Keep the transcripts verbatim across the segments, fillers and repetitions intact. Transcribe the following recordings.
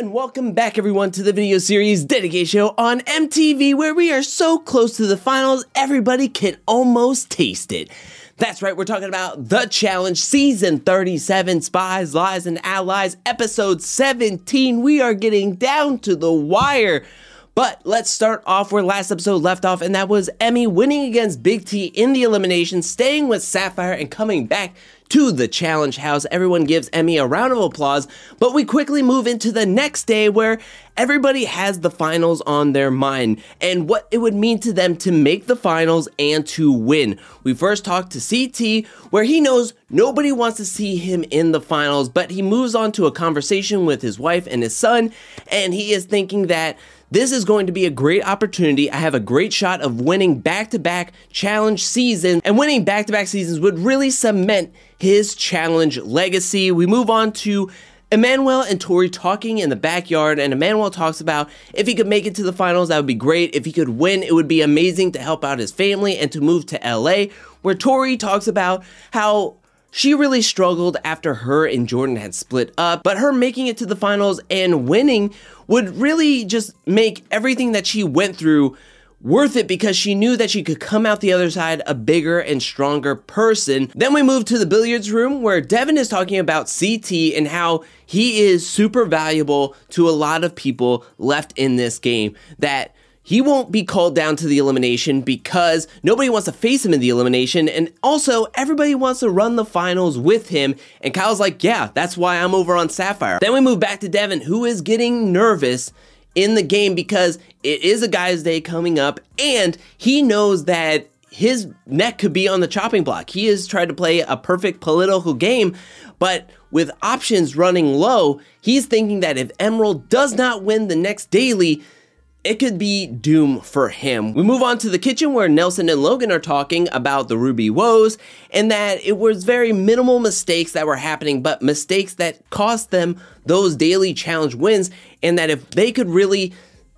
and welcome back everyone to the video series Dedicated Show on M T V, where we are so close to the finals everybody can almost taste it. That's right, we're talking about The Challenge Season thirty-seven, Spies, Lies and Allies, Episode seventeen. We are getting down to the wire. But let's start off where last episode left off, and that was Emmy winning against Big T in the elimination, staying with Sapphire and coming back to the challenge house. Everyone gives Emmy a round of applause, but we quickly move into the next day where everybody has the finals on their mind and what it would mean to them to make the finals and to win. We first talk to C T, where he knows nobody wants to see him in the finals, but he moves on to a conversation with his wife and his son, and he is thinking that this is going to be a great opportunity. I have a great shot of winning back-to-back challenge seasons, and winning back-to-back seasons would really cement his challenge legacy. We move on to Emmanuel and Tori talking in the backyard, and Emmanuel talks about if he could make it to the finals, that would be great. If he could win, it would be amazing to help out his family and to move to L A, where Tori talks about how she really struggled after her and Jordan had split up, but her making it to the finals and winning would really just make everything that she went through worth it, because she knew that she could come out the other side a bigger and stronger person. Then we move to the billiards room, where Devin is talking about C T and how he is super valuable to a lot of people left in this game, that he won't be called down to the elimination because nobody wants to face him in the elimination, and also everybody wants to run the finals with him. And Kyle's like, yeah, that's why I'm over on Sapphire. Then we move back to Devin, who is getting nervous in the game because it is a guy's day coming up, and he knows that his neck could be on the chopping block. He has tried to play a perfect political game, but with options running low, he's thinking that if Emerald does not win the next daily, it could be doom for him. We move on to the kitchen, where Nelson and Logan are talking about the Ruby woes and that it was very minimal mistakes that were happening, but mistakes that cost them those daily challenge wins, and that if they could really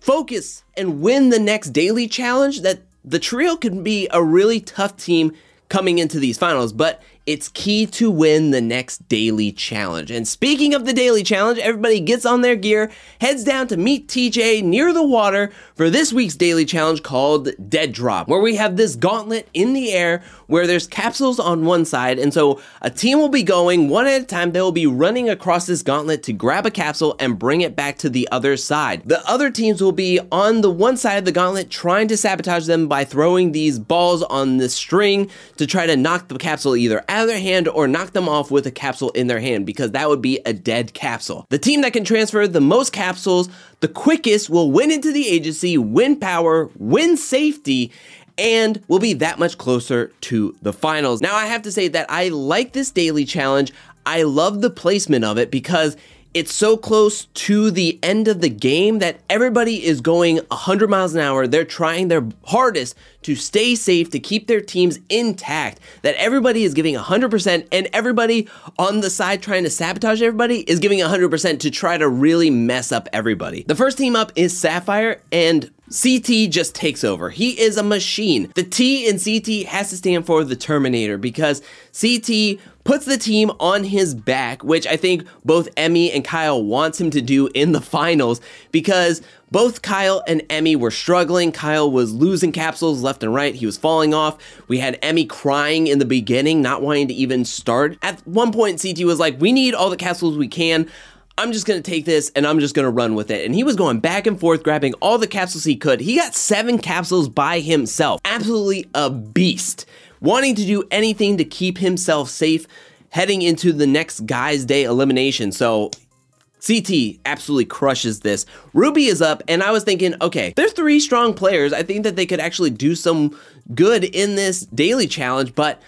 focus and win the next daily challenge, that the trio could be a really tough team coming into these finals, but it's key to win the next daily challenge. And speaking of the daily challenge, everybody gets on their gear, heads down to meet T J near the water for this week's daily challenge called Dead Drop, where we have this gauntlet in the air where there's capsules on one side, and so a team will be going one at a time. They will be running across this gauntlet to grab a capsule and bring it back to the other side. The other teams will be on the one side of the gauntlet trying to sabotage them by throwing these balls on the string to try to knock the capsule either out their hand or knock them off with a capsule in their hand, because that would be a dead capsule. The team that can transfer the most capsules the quickest will win into the agency, win power, win safety, and will be that much closer to the finals. Now, I have to say that I like this daily challenge. I love the placement of it because it's so close to the end of the game that everybody is going one hundred miles an hour. They're trying their hardest to stay safe, to keep their teams intact, that everybody is giving one hundred percent, and everybody on the side trying to sabotage everybody is giving one hundred percent to try to really mess up everybody. The first team up is Sapphire, and C T just takes over. He is a machine. The T in C T has to stand for the Terminator, because C T puts the team on his back, which I think both Emmy and Kyle wants him to do in the finals, because both Kyle and Emmy were struggling. Kyle was losing capsules left and right. He was falling off. We had Emmy crying in the beginning, not wanting to even start. At one point, C T was like, we need all the capsules we can. I'm just going to take this and I'm just going to run with it. And he was going back and forth, grabbing all the capsules he could. He got seven capsules by himself. Absolutely a beast. Wanting to do anything to keep himself safe heading into the next guy's day elimination. So C T absolutely crushes this. Ruby is up, and I was thinking, okay, they're three strong players. I think that they could actually do some good in this daily challenge, but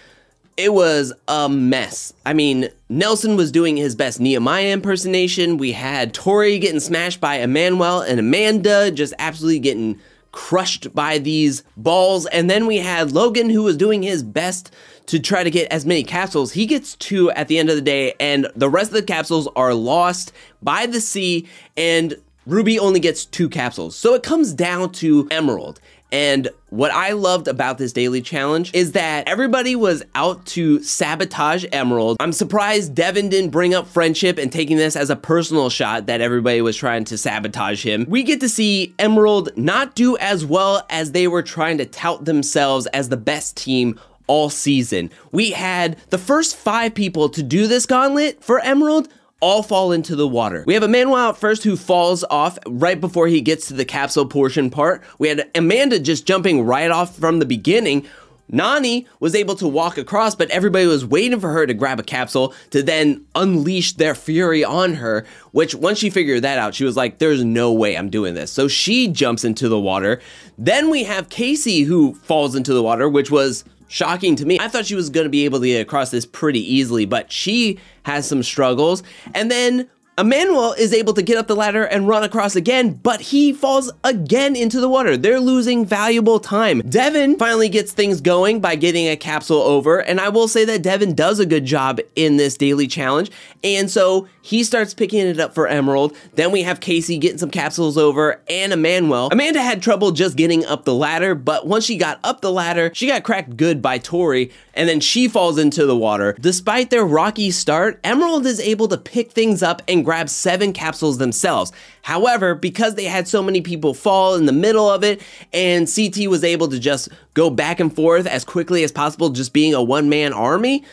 it was a mess. I mean, Nelson was doing his best Nehemiah impersonation. We had Tori getting smashed by Emmanuel, and Amanda just absolutely getting crushed by these balls. And then we had Logan, who was doing his best to try to get as many capsules. He gets two at the end of the day, and the rest of the capsules are lost by the sea, and Ruby only gets two capsules. So it comes down to Emerald. And what I loved about this daily challenge is that everybody was out to sabotage Emerald. I'm surprised Devin didn't bring up friendship and taking this as a personal shot that everybody was trying to sabotage him. We get to see Emerald not do as well as they were trying to tout themselves as the best team all season. We had the first five people to do this gauntlet for Emerald all fall into the water. We have Emmanuel out first, who falls off right before he gets to the capsule portion part. We had Amanda just jumping right off from the beginning. Nany was able to walk across, but everybody was waiting for her to grab a capsule to then unleash their fury on her, which once she figured that out, she was like, there's no way I'm doing this. So she jumps into the water. Then we have Casey, who falls into the water, which was shocking to me. I thought she was going to be able to get across this pretty easily, but she has some struggles. And then Emmanuel is able to get up the ladder and run across again, but he falls again into the water. They're losing valuable time. Devin finally gets things going by getting a capsule over, and I will say that Devin does a good job in this daily challenge, and so he starts picking it up for Emerald. Then we have Casey getting some capsules over, and Emmanuel. Amanda had trouble just getting up the ladder, but once she got up the ladder, she got cracked good by Tori, and then she falls into the water. Despite their rocky start, Emerald is able to pick things up and grab seven capsules themselves. However, because they had so many people fall in the middle of it, and C T was able to just go back and forth as quickly as possible, just being a one-man army,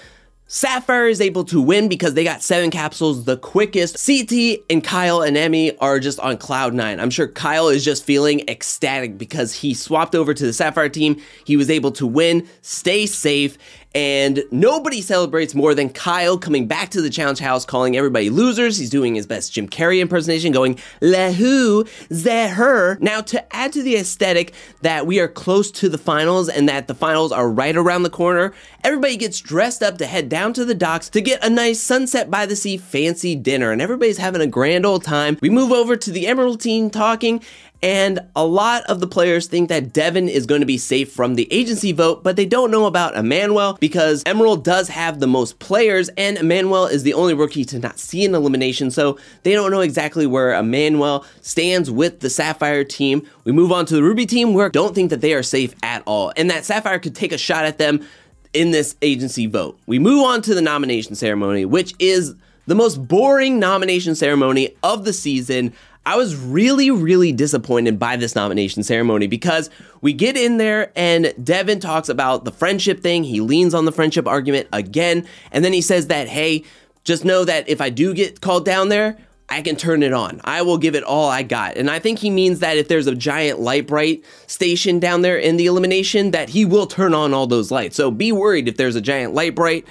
Sapphire is able to win because they got seven capsules the quickest. C T and Kyle and Emmy are just on cloud nine. I'm sure Kyle is just feeling ecstatic because he swapped over to the Sapphire team. He was able to win, stay safe, and nobody celebrates more than Kyle coming back to the challenge house, calling everybody losers. He's doing his best Jim Carrey impersonation, going, "La who, ze her." Now, to add to the aesthetic that we are close to the finals and that the finals are right around the corner, everybody gets dressed up to head down to the docks to get a nice sunset by the sea fancy dinner, and everybody's having a grand old time. We move over to the Emerald team talking, and a lot of the players think that Devin is going to be safe from the agency vote, but they don't know about Emmanuel because Emerald does have the most players, and Emmanuel is the only rookie to not see an elimination, so they don't know exactly where Emmanuel stands with the Sapphire team. We move on to the Ruby team, where I don't think that they are safe at all, and that Sapphire could take a shot at them in this agency vote. We move on to the nomination ceremony, which is the most boring nomination ceremony of the season. I was really, really disappointed by this nomination ceremony because we get in there and Devin talks about the friendship thing. He leans on the friendship argument again. And then he says that, hey, just know that if I do get called down there, I can turn it on. I will give it all I got. And I think he means that if there's a giant light bright station down there in the elimination, that he will turn on all those lights. So be worried if there's a giant light bright.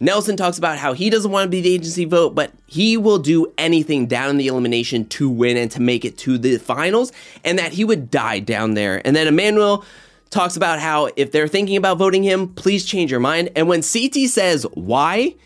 Nelson talks about how he doesn't want to be the agency vote, but he will do anything down in the elimination to win and to make it to the finals, and that he would die down there. And then Emmanuel talks about how if they're thinking about voting him, please change your mind. And when C T says why,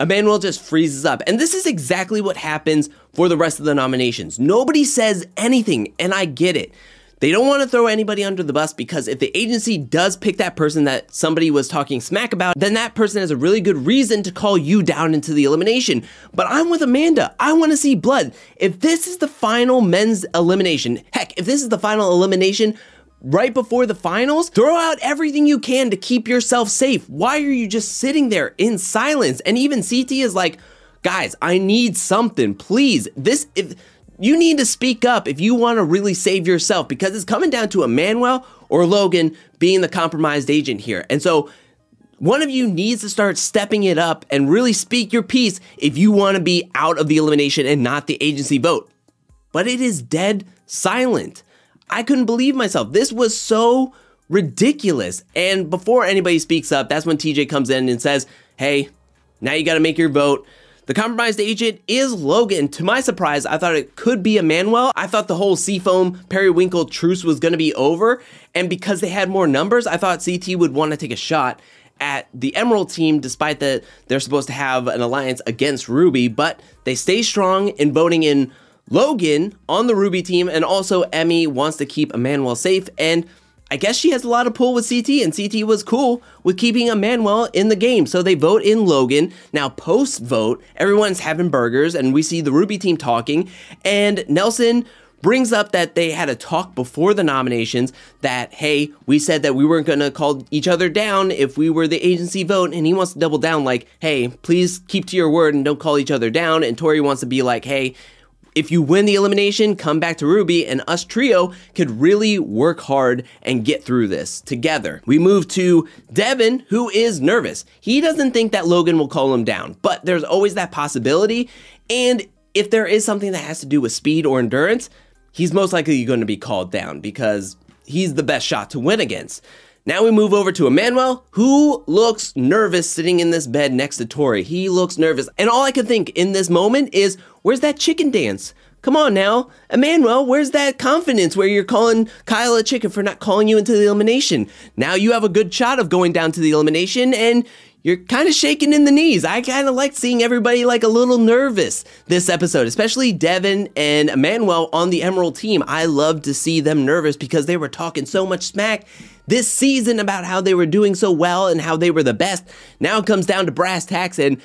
Emmanuel just freezes up. And this is exactly what happens for the rest of the nominations. Nobody says anything, and I get it. They don't want to throw anybody under the bus because if the agency does pick that person that somebody was talking smack about, then that person has a really good reason to call you down into the elimination. But I'm with Amanda. I want to see blood. If this is the final men's elimination, heck, if this is the final elimination right before the finals, throw out everything you can to keep yourself safe. Why are you just sitting there in silence? And even C T is like, guys, I need something, please. This... if. You need to speak up if you want to really save yourself because it's coming down to Emmanuel or Logan being the compromised agent here. And so one of you needs to start stepping it up and really speak your piece if you want to be out of the elimination and not the agency vote. But it is dead silent. I couldn't believe myself. This was so ridiculous. And before anybody speaks up, that's when T J comes in and says, hey, now you got to make your vote. The compromised agent is Logan. To my surprise, I thought it could be Emmanuel. I thought the whole Seafoam Periwinkle truce was going to be over. And because they had more numbers, I thought C T would want to take a shot at the Emerald team, despite that they're supposed to have an alliance against Ruby. But they stay strong in voting in Logan on the Ruby team. And also, Emmy wants to keep Emmanuel safe. And I guess she has a lot of pull with C T, and C T was cool with keeping Emmanuel in the game, so they vote in Logan. Now, post-vote, everyone's having burgers, and we see the Ruby team talking, and Nelson brings up that they had a talk before the nominations that, hey, we said that we weren't going to call each other down if we were the agency vote, and he wants to double down like, hey, please keep to your word and don't call each other down, and Tori wants to be like, hey, if you win the elimination, come back to Ruby, and us trio could really work hard and get through this together. We move to Devin, who is nervous. He doesn't think that Logan will call him down, but there's always that possibility, and if there is something that has to do with speed or endurance, he's most likely going to be called down because he's the best shot to win against. Now we move over to Emmanuel, who looks nervous sitting in this bed next to Tori. He looks nervous. And all I can think in this moment is, where's that chicken dance? Come on now, Emmanuel, where's that confidence where you're calling Kyle a chicken for not calling you into the elimination? Now you have a good shot of going down to the elimination, and you're kind of shaking in the knees. I kind of like seeing everybody like a little nervous this episode, especially Devin and Emmanuel on the Emerald team. I love to see them nervous because they were talking so much smack this season about how they were doing so well and how they were the best. Now it comes down to brass tacks and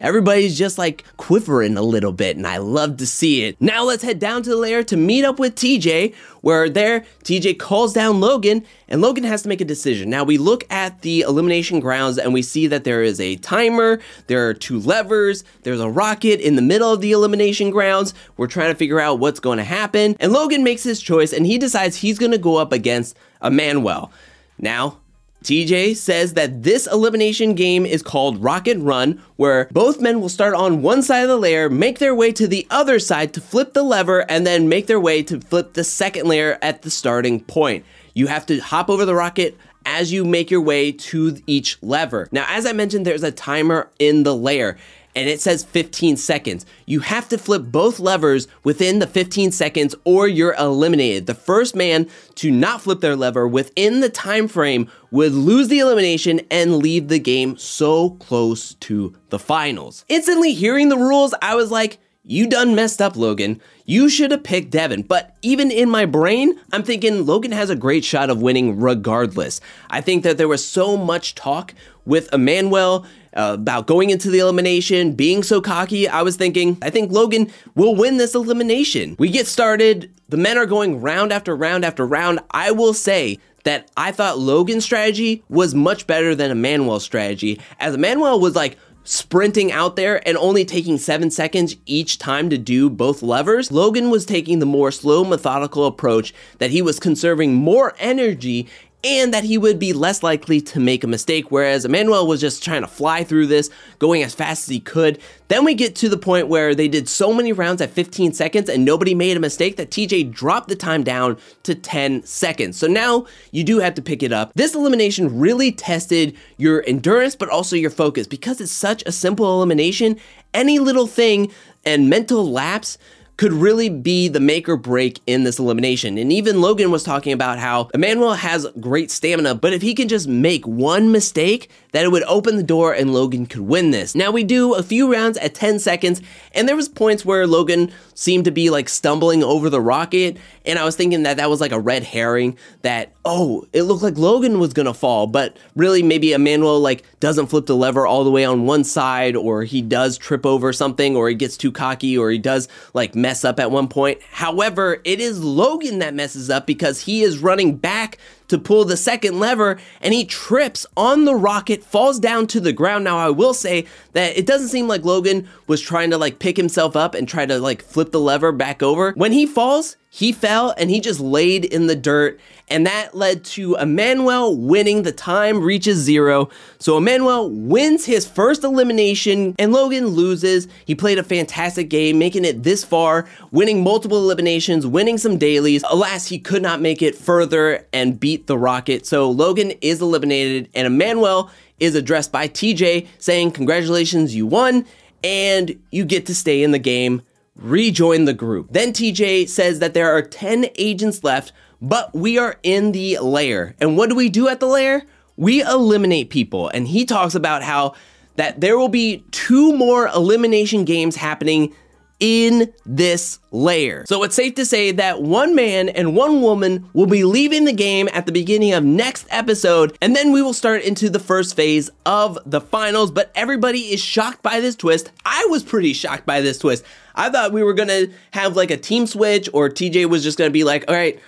everybody's just like quivering a little bit, and I love to see it. Now let's head down to the lair to meet up with T J, where there T J calls down Logan, and Logan has to make a decision. Now we look at the elimination grounds, and we see that there is a timer, there are two levers, there's a rocket in the middle of the elimination grounds. We're trying to figure out what's going to happen, and Logan makes his choice, and he decides he's going to go up against Emmanuel. Now, T J says that this elimination game is called Rocket Run, where both men will start on one side of the layer, make their way to the other side to flip the lever, and then make their way to flip the second layer at the starting point. You have to hop over the rocket as you make your way to each lever. Now, as I mentioned, there's a timer in the layer, and it says fifteen seconds. You have to flip both levers within the fifteen seconds or you're eliminated. The first man to not flip their lever within the time frame would lose the elimination and leave the game so close to the finals. Instantly hearing the rules, I was like, you done messed up, Logan. You should have picked Devin, but even in my brain, I'm thinking Logan has a great shot of winning regardless. I think that there was so much talk with Emmanuel uh, about going into the elimination, being so cocky. I was thinking, I think Logan will win this elimination. We get started. The men are going round after round after round. I will say that I thought Logan's strategy was much better than Emmanuel's strategy, as Emmanuel was like, sprinting out there and only taking seven seconds each time to do both levers. Logan was taking the more slow, methodical approach that he was conserving more energy and that he would be less likely to make a mistake, whereas Emmanuel was just trying to fly through this, going as fast as he could. Then we get to the point where they did so many rounds at fifteen seconds and nobody made a mistake that T J dropped the time down to ten seconds. So now you do have to pick it up. This elimination really tested your endurance, but also your focus. Because it's such a simple elimination, any little thing and mental lapse could really be the make or break in this elimination. And even Logan was talking about how Emmanuel has great stamina, but if he can just make one mistake, that it would open the door and Logan could win this. Now we do a few rounds at ten seconds, and there was points where Logan seemed to be like stumbling over the rocket, and I was thinking that that was like a red herring that, oh, it looked like Logan was gonna fall, but really maybe Emmanuel like doesn't flip the lever all the way on one side, or he does trip over something, or he gets too cocky, or he does like mess up at one point. However, it is Logan that messes up because he is running back to pull the second lever and he trips on the rocket, falls down to the ground. Now I will say that it doesn't seem like Logan was trying to like pick himself up and try to like flip the lever back over. When he falls, he fell and he just laid in the dirt, and that led to Emmanuel winning. The time reaches zero. So Emmanuel wins his first elimination and Logan loses. He played a fantastic game, making it this far, winning multiple eliminations, winning some dailies. Alas, he could not make it further and beat the rocket. So Logan is eliminated and Emmanuel is addressed by T J saying, congratulations, you won and you get to stay in the game. Rejoin the group. Then T J says that there are ten agents left, but we are in the lair. And what do we do at the lair? We eliminate people. And he talks about how that there will be two more elimination games happening in this layer. So it's safe to say that one man and one woman will be leaving the game at the beginning of next episode, and then we will start into the first phase of the finals. But everybody is shocked by this twist. I was pretty shocked by this twist. I thought we were gonna have like a team switch, or T J was just gonna be like, all right,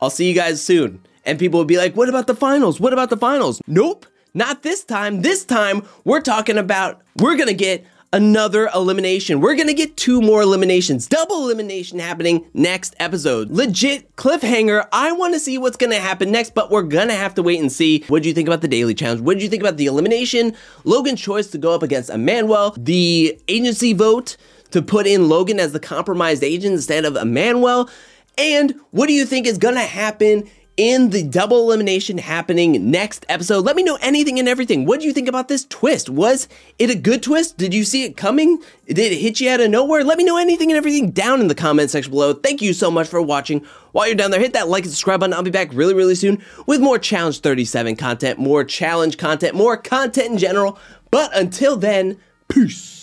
I'll see you guys soon. And people would be like, what about the finals? What about the finals? Nope, not this time. This time, we're talking about, we're gonna get another elimination. We're gonna get two more eliminations. Double elimination happening next episode. Legit cliffhanger. I wanna see what's gonna happen next, but we're gonna have to wait and see. What did you think about the daily challenge? What did you think about the elimination? Logan's choice to go up against Emmanuel. The agency vote to put in Logan as the compromised agent instead of Emmanuel. And what do you think is gonna happen in the double elimination happening next episode? Let me know anything and everything. What do you think about this twist? Was it a good twist? Did you see it coming? Did it hit you out of nowhere? Let me know anything and everything down in the comment section below. Thank you so much for watching. While you're down there, hit that like and subscribe button. I'll be back really, really soon with more Challenge thirty-seven content, more challenge content, more content in general. But until then, peace.